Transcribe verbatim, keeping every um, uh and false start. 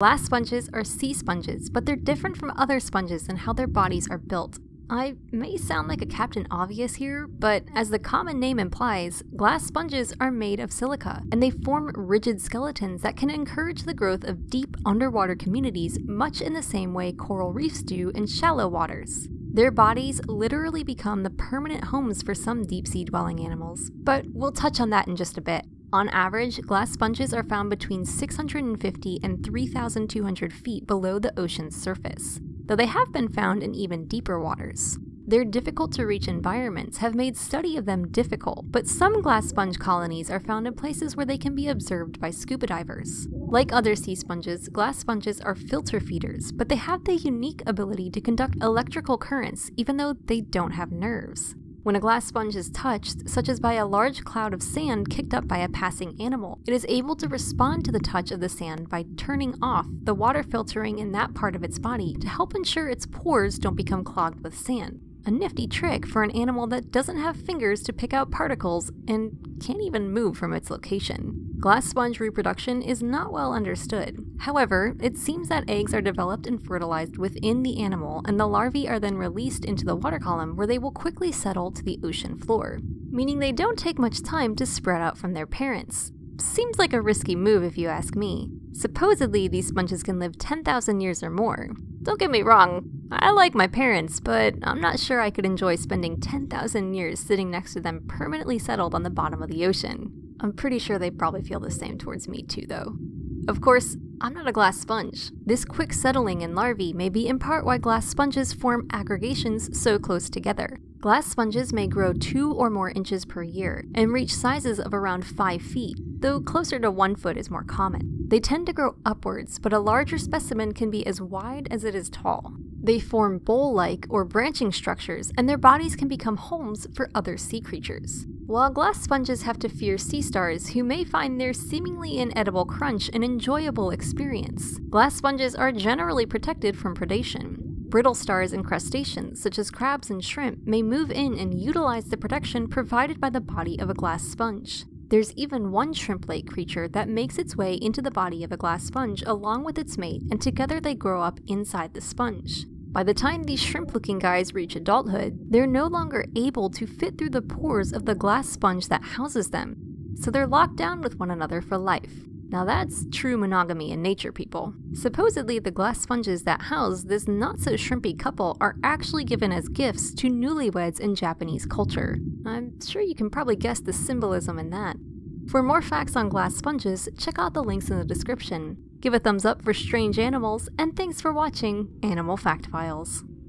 Glass sponges are sea sponges, but they're different from other sponges in how their bodies are built. I may sound like a Captain Obvious here, but as the common name implies, glass sponges are made of silica, and they form rigid skeletons that can encourage the growth of deep underwater communities much in the same way coral reefs do in shallow waters. Their bodies literally become the permanent homes for some deep-sea dwelling animals, but we'll touch on that in just a bit. On average, glass sponges are found between six hundred fifty and three thousand two hundred feet below the ocean's surface, though they have been found in even deeper waters. Their difficult-to-reach environments have made study of them difficult, but some glass sponge colonies are found in places where they can be observed by scuba divers. Like other sea sponges, glass sponges are filter feeders, but they have the unique ability to conduct electrical currents even though they don't have nerves. When a glass sponge is touched, such as by a large cloud of sand kicked up by a passing animal, it is able to respond to the touch of the sand by turning off the water filtering in that part of its body to help ensure its pores don't become clogged with sand. A nifty trick for an animal that doesn't have fingers to pick out particles and can't even move from its location. Glass sponge reproduction is not well understood. However, it seems that eggs are developed and fertilized within the animal, and the larvae are then released into the water column where they will quickly settle to the ocean floor, meaning they don't take much time to spread out from their parents. Seems like a risky move if you ask me. Supposedly, these sponges can live ten thousand years or more. Don't get me wrong, I like my parents, but I'm not sure I could enjoy spending ten thousand years sitting next to them permanently settled on the bottom of the ocean. I'm pretty sure they probably feel the same towards me too, though. Of course, I'm not a glass sponge. This quick settling in larvae may be in part why glass sponges form aggregations so close together. Glass sponges may grow two or more inches per year and reach sizes of around five feet, though closer to one foot is more common. They tend to grow upwards, but a larger specimen can be as wide as it is tall. They form bowl-like or branching structures, and their bodies can become homes for other sea creatures. While glass sponges have to fear sea stars, who may find their seemingly inedible crunch an enjoyable experience, glass sponges are generally protected from predation. Brittle stars and crustaceans, such as crabs and shrimp, may move in and utilize the protection provided by the body of a glass sponge. There's even one shrimp-like creature that makes its way into the body of a glass sponge along with its mate, and together they grow up inside the sponge. By the time these shrimp-looking guys reach adulthood, they're no longer able to fit through the pores of the glass sponge that houses them, so they're locked down with one another for life. Now that's true monogamy in nature, people. Supposedly, the glass sponges that house this not-so-shrimpy couple are actually given as gifts to newlyweds in Japanese culture. I'm sure you can probably guess the symbolism in that. For more facts on glass sponges, check out the links in the description. Give a thumbs up for strange animals, and thanks for watching Animal Fact Files.